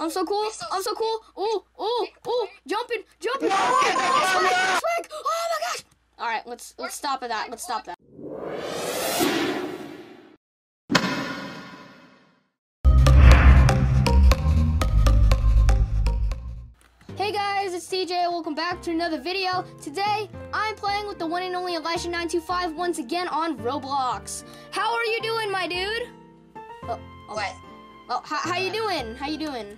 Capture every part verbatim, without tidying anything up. I'm so cool. I'm so cool. Oh, oh, oh, jumping, jumping. Oh, swag, swag. Oh my gosh. All right, let's let's stop at that. Let's stop that. Hey guys, it's T J. Welcome back to another video. Today, I'm playing with the one and only Elijah nine two five once again on Roblox. How are you doing, my dude? Oh, oh. What? Oh, how, how you doing? How you doing?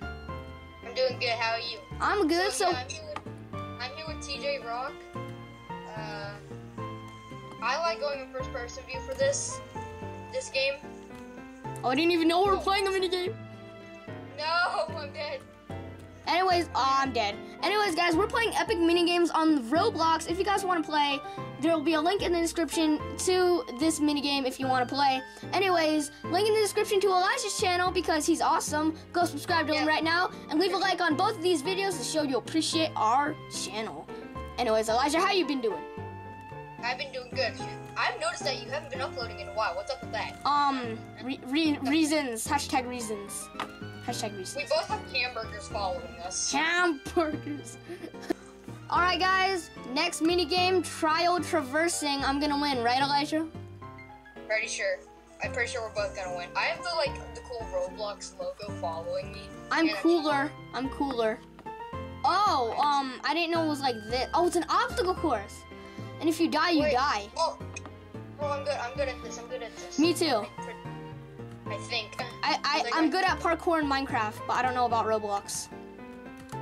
I'm doing good. How are you? I'm good. So, so... Yeah, I'm, here with, I'm here with T J Rock. Uh, I like going in first-person view for this this game. Oh, I didn't even know we were playing a minigame. No, I'm dead. Anyways, oh, I'm dead. Anyways, guys, we're playing Epic Minigames on Roblox. If you guys want to play, there will be a link in the description to this minigame if you want to play. Anyways, link in the description to Elijah's channel because he's awesome. Go subscribe to yeah. him right now and leave a like on both of these videos to show you appreciate our channel. Anyways, Elijah, how you been doing? I've been doing good. I've noticed that you haven't been uploading in a while. What's up with that? Um, re re reasons. Hashtag reasons. Hashtag reasons. We both have hamburgers following us. Hamburgers. Alright guys, next minigame, trial traversing. I'm gonna win, right Elijah? Pretty sure. I'm pretty sure we're both gonna win. I have the like the cool Roblox logo following me. I'm cooler. I'm cooler. Oh, um, I didn't know it was like this. Oh, it's an obstacle course. And if you die, you Wait. die. Oh. oh, I'm good. I'm good at this. I'm good at this. Me too. I think. I, I, like I'm I, good at parkour in Minecraft, but I don't know about Roblox.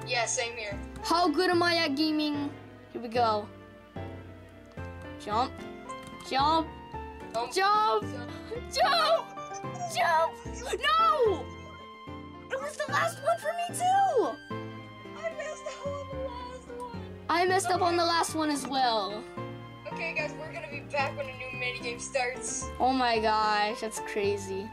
Yeah, same here. How good am I at gaming? Here we go. Jump. Jump. Jump. Jump. Jump. Jump. No! It was the last one for me, too! I messed up on the last one. I messed okay. up on the last one as well. Okay, guys, we're going to be back when a new minigame starts. Oh, my gosh. That's crazy.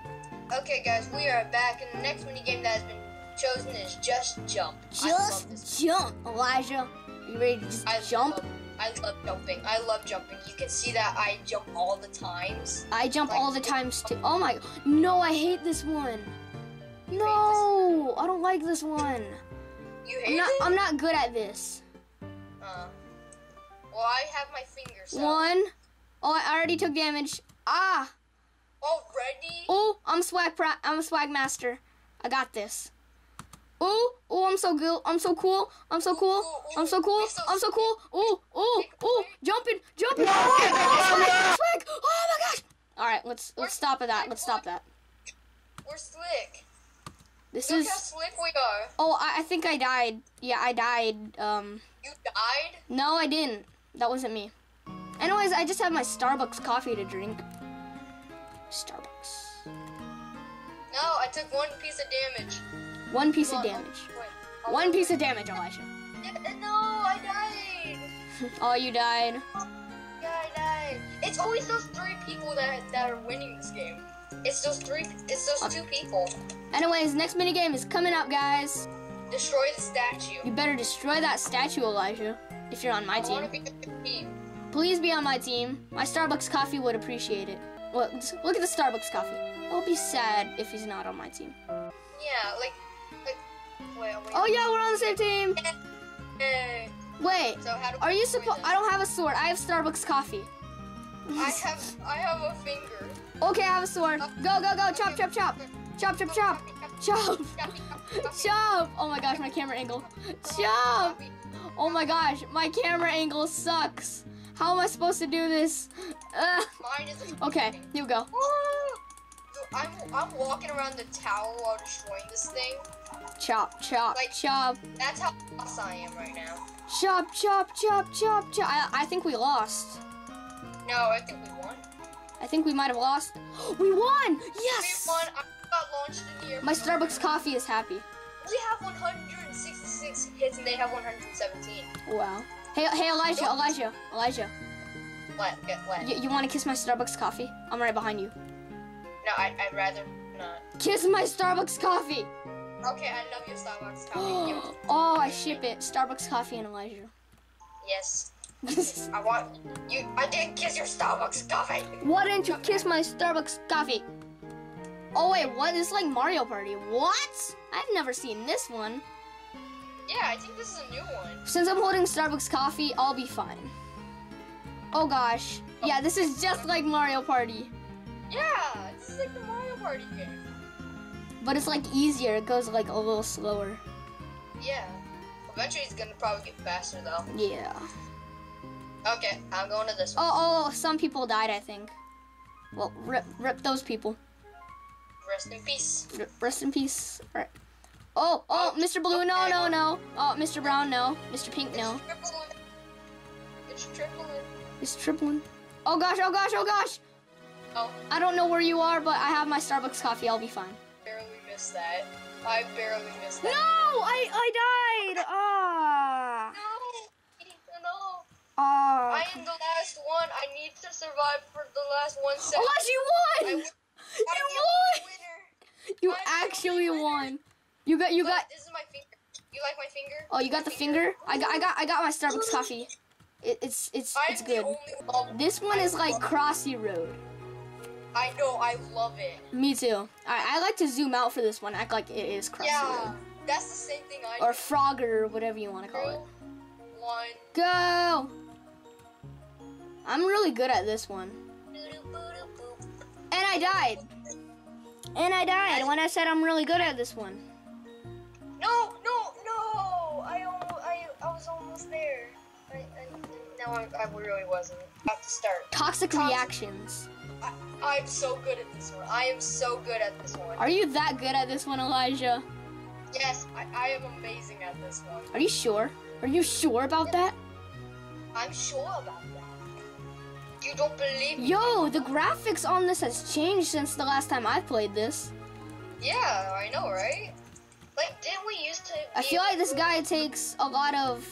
Okay, guys, we are back, and the next minigame that has been chosen is Just Jump. Just Jump, Elijah. Are you ready to just I jump? Love, I love jumping. I love jumping. You can see that I jump all the times. I jump like, all the times, too. Oh, my. No, I hate this one. No, this one? I don't like this one. You hate I'm not, it? I'm not good at this. Uh, well, I have my fingers up. One. Oh, I already took damage. Ah. Already? Oh, I'm swag. Pro I'm a swag master. I got this. Oh, oh, I'm so good. I'm so cool. I'm so cool. I'm so cool. I'm so cool. Oh, oh, oh, jumping, jumping. Oh, swag. Oh my gosh. All right, let's let's stop at that. Let's stop that. We're slick. This Look is. Look how slick we are. Oh, I, I think I died. Yeah, I died. Um. You died? No, I didn't. That wasn't me. Anyways, I just have my Starbucks coffee to drink. Starbucks. No, I took one piece of damage. One piece Come of on, damage. Wait, one piece of damage, Elijah. No, I died. Oh, you died. Yeah, I died. It's always those three people that that are winning this game. It's those three. It's those okay. two people. Anyways, next minigame is coming up, guys. Destroy the statue. You better destroy that statue, Elijah. If you're on my I team. Wanna be on your team. Please be on my team. My Starbucks coffee would appreciate it. Well, look at the Starbucks coffee. I'll be sad if he's not on my team. Yeah, like... like wait, wait, oh, yeah, we're on the same team! Hey. Wait, so how do are you supposed... I don't have a sword. I have Starbucks coffee. I have I have a finger. Okay, I have a sword. Go, go, go! Chop, chop, chop! Chop, chop, chop! Chop! Chop! Oh, my gosh, my camera angle. Chop! Oh, my gosh, my camera angle sucks. How am I supposed to do this? Uh, Mine is okay, you go. I'm, I'm walking around the tower while destroying this thing. Chop, chop, like, chop. That's how lost I am right now. Chop, chop, chop, chop, chop. I, I think we lost. No, I think we won. I think we might have lost. We won! Yes! We won. I got launched in the air. My Starbucks coffee is happy. We have one hundred sixty-six hits and they have one hundred seventeen. Wow. Hey, hey, Elijah, nope. Elijah, Elijah. What? What? You, you want to kiss my Starbucks coffee? I'm right behind you. No, I, I'd rather not. Kiss my Starbucks coffee! Okay, I love your Starbucks coffee. Give it to me. Oh, I ship it. Starbucks coffee and Elijah. Yes. I want you. I didn't kiss your Starbucks coffee. Why didn't you kiss my Starbucks coffee? Oh wait, what? It's like Mario Party. What? I've never seen this one. Yeah, I think this is a new one. Since I'm holding Starbucks coffee, I'll be fine. Oh gosh. Oh. Yeah, this is just like Mario Party. Yeah, this is like the Mario Party game. But it's like easier. It goes like a little slower. Yeah. Eventually it's gonna probably get faster though. Yeah. Okay, I'm going to this one. Oh, oh, some people died, I think. Well, rip, rip those people. Rest in peace. Rip, rest in peace. All right. Oh, oh, oh, Mister Blue, okay. no, no, no. Oh, Mister Brown, no. Mister Pink, no. It's tripling. It's tripling. Oh gosh, oh gosh, oh gosh. Oh. I don't know where you are, but I have my Starbucks coffee. I'll be fine. Barely missed that. I barely missed that. No, I, I died. Ah. Oh. Uh, I am the last one. I need to survive for the last one second. Oh, you won! I won. I you won! Winner. You I'm actually won. You got, you but got. This is my finger. You like my finger? Oh, you got my the finger? finger? I got, I got, I got my Starbucks coffee. It, it's, it's, I'm it's good. One. This one I is like Crossy Road. I know. I love it. Me too. All right, I like to zoom out for this one. Act like it is Crossy yeah, Road. Yeah, that's the same thing I. Or do. Frogger, or whatever you want to call it. One. Go. I'm really good at this one. And I died. And I died when I said I'm really good at this one. No, no, no! I almost, I, I was almost there. I, I, no, I, I really wasn't. I have to start. Toxic, Toxic. reactions. I, I'm so good at this one. I am so good at this one. Are you that good at this one, Elijah? Yes, I, I am amazing at this one. Are you sure? Are you sure about that? I'm sure about that. You don't believe me. Yo, the graphics on this has changed since the last time I played this. Yeah, I know, right? Like, didn't we used to... I feel like this guy takes a lot of,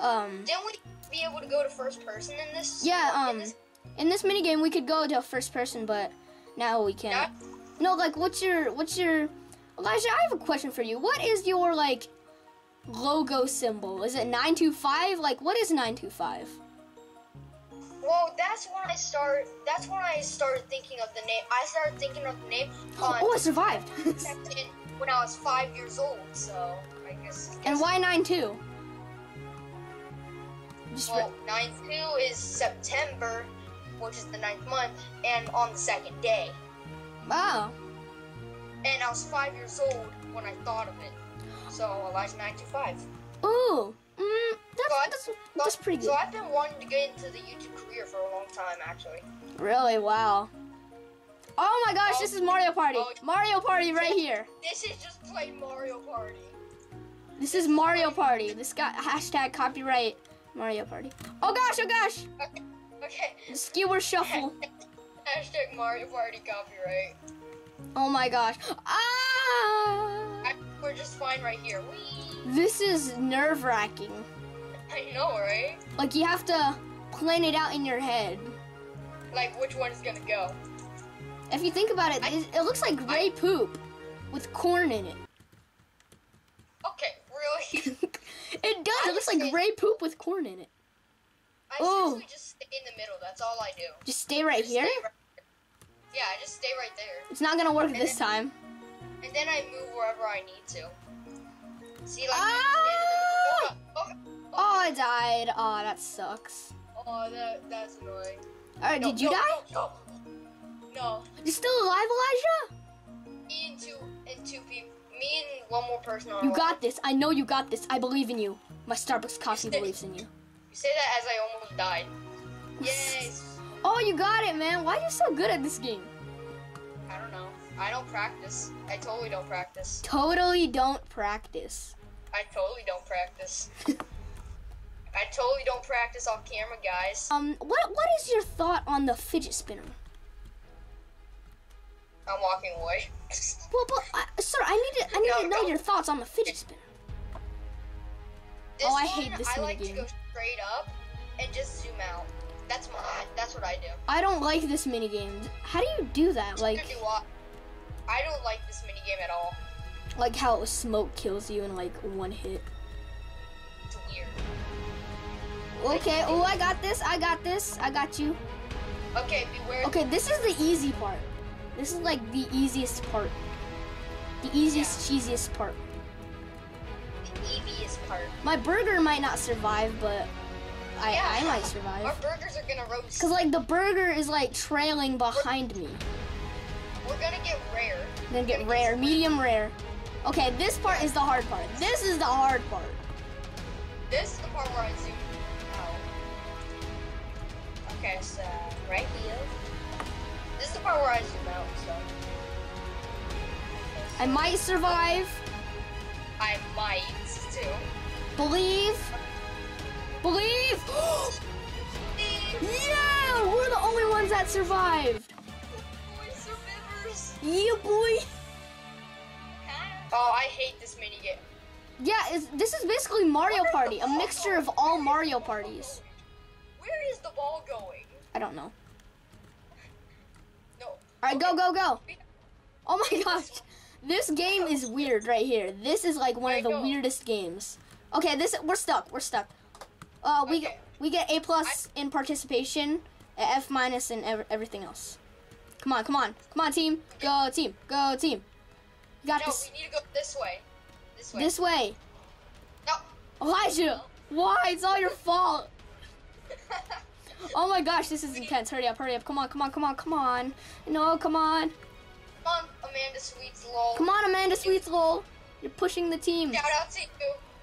um... Didn't we be able to go to first person in this? Yeah, um, in this, in this minigame we could go to first person, but now we can't. Yeah. No, like, what's your, what's your... Elijah, I have a question for you. What is your, like, logo symbol? Is it nine two five? Like, what is nine two five? Well, that's when I start. That's when I started thinking of the name. I started thinking of the name. On oh, I survived. When I was five years old, so I guess. I guess and why nine two? Well, nine two is September, which is the ninth month, and on the second day. Wow. And I was five years old when I thought of it. So Elijah nine two five. Ooh. Mm. That's, so that's, that's pretty good. So I've been wanting to get into the YouTube career for a long time, actually. Really? Wow. Oh my gosh, oh, this is Mario Party. Oh, Mario Party right here. This is just plain Mario Party. This, this is Mario Party. Party. This got hashtag copyright Mario Party. Oh gosh, oh gosh. Okay. Okay. Skewer shuffle. Hashtag Mario Party copyright. Oh my gosh. Ah! I, we're just fine right here. Whee! This is nerve-wracking. I know, right? Like, you have to plan it out in your head. Like, which one is gonna go? If you think about it, I, it looks like gray I, poop with corn in it. Okay, really? It does. I it looks like stay, gray poop with corn in it. I oh. seriously just stay in the middle. That's all I do. Just stay right just here? Stay right, yeah, I just stay right there. It's not gonna work and this then, time. And then I move wherever I need to. See, like, ah! I stand in the middle. Oh, oh. Oh, I died. Oh, that sucks. Oh, that, that's annoying. Alright, no, did you no, die? No, no, no. You're still alive, Elijah? Me and two, and two people. Me and one more person. You got alive. This. I know you got this. I believe in you. My Starbucks coffee you say, believes in you. You say that as I almost died. Yes. Oh, you got it, man. Why are you so good at this game? I don't know. I don't practice. I totally don't practice. Totally don't practice. I totally don't practice. I totally don't practice off camera, guys. Um, what what is your thought on the fidget spinner? I'm walking away. Well, but uh, sir, I need to I need no, to know no. your thoughts on the fidget spinner. This oh, I one, hate this I like game. to go straight up and just zoom out. That's my that's what I do. I don't like this minigame. How do you do that? Like, do I, I don't like this minigame at all. Like how smoke kills you in like one hit. It's weird. Okay, oh, I got this, I got this, I got you. Okay, beware. Okay, this is the easy part. This is like the easiest part. The easiest, yeah. cheesiest part. The easiest part. My burger might not survive, but I, yeah. I might survive. Our burgers are gonna roast. Cause like the burger is like trailing behind we're, me. We're gonna get rare. We're gonna get we're gonna rare, get medium rare. Okay, this part is the hard part. This is the hard part. This is the part where I zoom out. Okay, so right here. This is the part where I zoom out, so. I might survive. I might, too. Believe. Believe. Yeah, we're the only ones that survived. Boy, survivors. Yeah, boy. Oh, I hate this minigame. Yeah, it's, this is basically Mario Party, a mixture of all Mario parties. Where is the ball going? I don't know. No. All right, okay. go, go, go. Oh my gosh, this game is weird right here. This is like one of the weirdest games. Okay, this we're stuck. We're stuck. Uh, we okay. we get A plus in participation, F minus in ev everything else. Come on, come on, come on, team. Go team. Go team. You got no, this. We need to go this way. This way. This way. No. Elijah, why? It's all your fault. Oh my gosh, this is intense. Hurry up, hurry up. Come on, come on, come on, come on. No, come on. Come on, Amanda Sweets, lol. Come on, Amanda Sweets, lol. You're pushing the team. Shout out to you.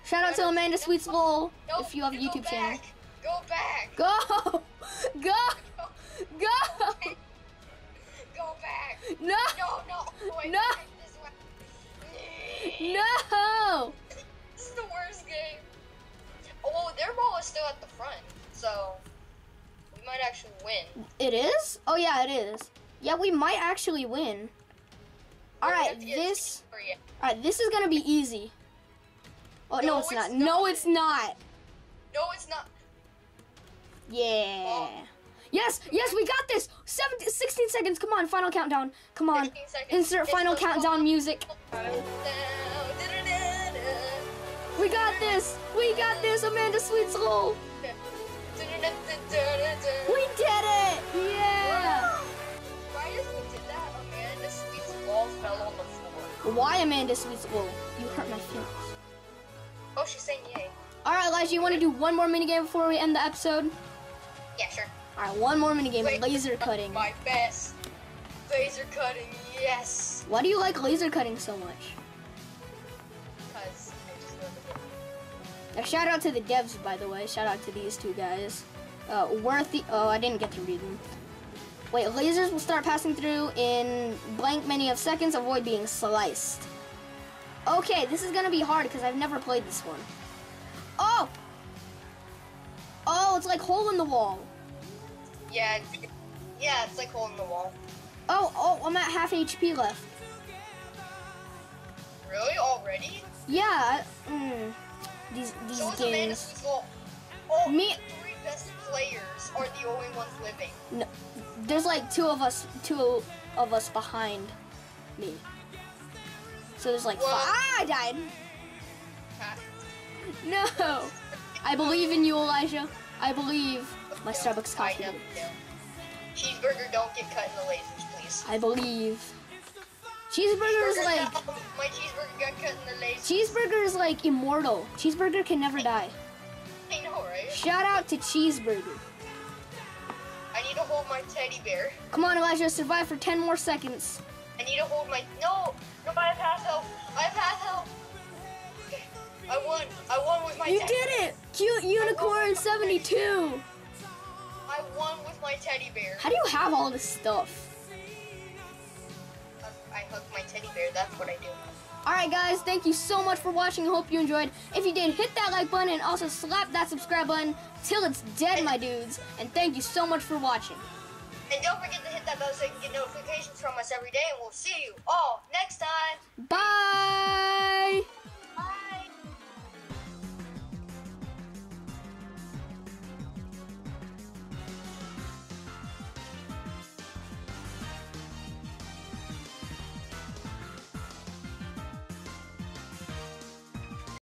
Shout out to Amanda Sweets, lol, if you have a YouTube channel. Go back. Go. Go. Go. Go back. No. No, no. No. No! This is the worst game. Oh, their ball is still at the front, so we might actually win. It is? Oh yeah, it is. Yeah, we might actually win. All right, this. All right, this is gonna be easy. Oh no, it's not. No, it's not. No, it's not. Yeah. Yes, yes, we got this. seventeen, sixteen seconds. Come on, final countdown. Come on. Insert final countdown music. We got this. We got this, Amanda Sweets roll. We did it. Yeah. Why is we did that? Amanda Sweets roll fell on the floor. Why Amanda Sweets roll? You hurt my feelings. Oh, she's saying yay. All right, Elijah, you want to do one more minigame before we end the episode? Yeah, sure. All right, one more minigame, laser, laser cutting. My best. Laser cutting, yes. Why do you like laser cutting so much? Because I just love it. Now, shout out to the devs, by the way. Shout out to these two guys. Uh, worthy. Oh, I didn't get to read them. Wait, lasers will start passing through in blank many of seconds. Avoid being sliced. Okay, this is gonna be hard because I've never played this one. Oh. Oh, it's like hole in the wall. Yeah, it's, yeah, it's like holding the wall. Oh, oh, I'm at half H P left. Really? Already? Yeah. Mm, these these so games. Oh, me. Three best players are the only ones living. No, there's like two of us, two of us behind me. So there's like. Well, five. Ah, I died. Huh? No, I believe in you, Elijah. I believe. My Starbucks coffee. I know, yeah. Cheeseburger, don't get cut in the lasers, please. I believe. Cheeseburger is like. No, my cheeseburger got cut in the lasers. Cheeseburger is like immortal. Cheeseburger can never die. I know, right? Shout out to Cheeseburger. I need to hold my teddy bear. Come on, Elijah, survive for ten more seconds. I need to hold my. No! No, I have half health. I have half health. I won. I won with my. You did it! Cute Unicorn seventy-two. I won with my teddy bear. How do you have all this stuff? I hug my teddy bear, that's what I do. Alright guys, thank you so much for watching. I hope you enjoyed. If you did, hit that like button and also slap that subscribe button till it's dead, my dudes. And thank you so much for watching. And don't forget to hit that bell so you can get notifications from us every day. And we'll see you all next time. Bye!